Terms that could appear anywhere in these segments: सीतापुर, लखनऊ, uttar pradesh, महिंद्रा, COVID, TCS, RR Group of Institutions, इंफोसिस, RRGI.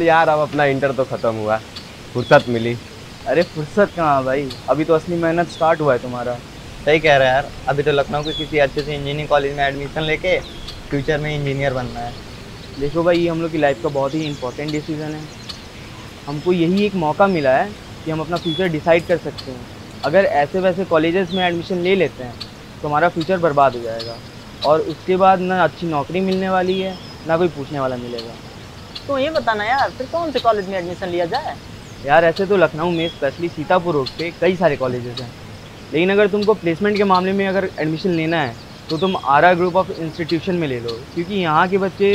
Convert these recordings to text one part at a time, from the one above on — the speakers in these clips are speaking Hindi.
चल यार अब अपना इंटर तो ख़त्म हुआ, फुर्सत मिली। अरे फुर्सत कहाँ भाई, अभी तो असली मेहनत स्टार्ट हुआ है तुम्हारा। सही कह रहा है यार, अभी तो लखनऊ के किसी अच्छे से इंजीनियरिंग कॉलेज में एडमिशन लेके फ्यूचर में इंजीनियर बनना है। देखो भाई, ये हम लोग की लाइफ का बहुत ही इंपॉर्टेंट डिसीज़न है। हमको यही एक मौका मिला है कि हम अपना फ्यूचर डिसाइड कर सकते हैं। अगर ऐसे वैसे कॉलेजेस में एडमिशन ले लेते हैं तो हमारा फ्यूचर बर्बाद हो जाएगा, और उसके बाद ना अच्छी नौकरी मिलने वाली है ना कोई पूछने वाला मिलेगा। तो ये बताना यार, फिर कौन से कॉलेज में एडमिशन लिया जाए? यार ऐसे तो लखनऊ में स्पेशली सीतापुर रोड पे कई सारे कॉलेजेस हैं, लेकिन अगर तुमको प्लेसमेंट के मामले में अगर एडमिशन लेना है तो तुम RR ग्रुप ऑफ इंस्टीट्यूशन में ले लो, क्योंकि यहाँ के बच्चे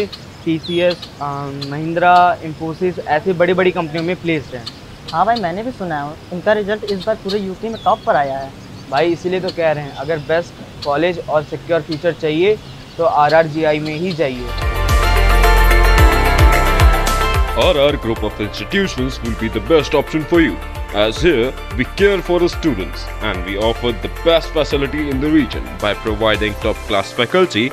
TCS, महिंद्रा, इंफोसिस ऐसे बड़ी बड़ी कंपनियों में प्लेस्ड हैं। हाँ भाई, मैंने भी सुना है उनका रिजल्ट इस बार पूरे यूपी में टॉप पर आया है। भाई इसीलिए तो कह रहे हैं, अगर बेस्ट कॉलेज और सिक्योर फ्यूचर चाहिए तो RRGI में ही जाइए। RR Group of Institutions will be the best option for you, as here we care for the students and we offer the best facility in the region by providing top-class faculty,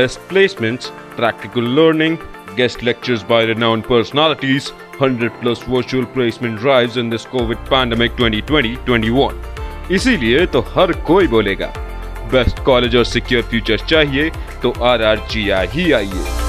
best placements, practical learning, guest lectures by renowned personalities, 100+ virtual placement drives in this COVID pandemic 2020-21. इसीलिए तो हर कोई बोलेगा बेस्ट कॉलेज और सिक्योर फ्यूचर चाहिए तो RRGI ही आइए।